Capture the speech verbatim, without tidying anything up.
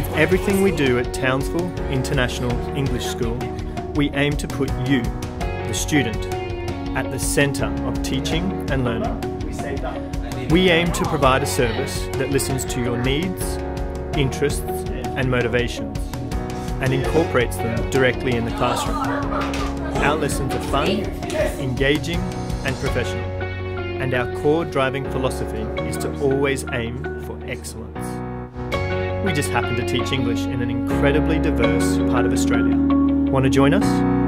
With everything we do at Townsville International English School, we aim to put you, the student, at the centre of teaching and learning. We aim to provide a service that listens to your needs, interests and motivations, and incorporates them directly in the classroom. Our lessons are fun, engaging and professional, and our core driving philosophy is to always aim for excellence. We just happen to teach English in an incredibly diverse part of Australia. Want to join us?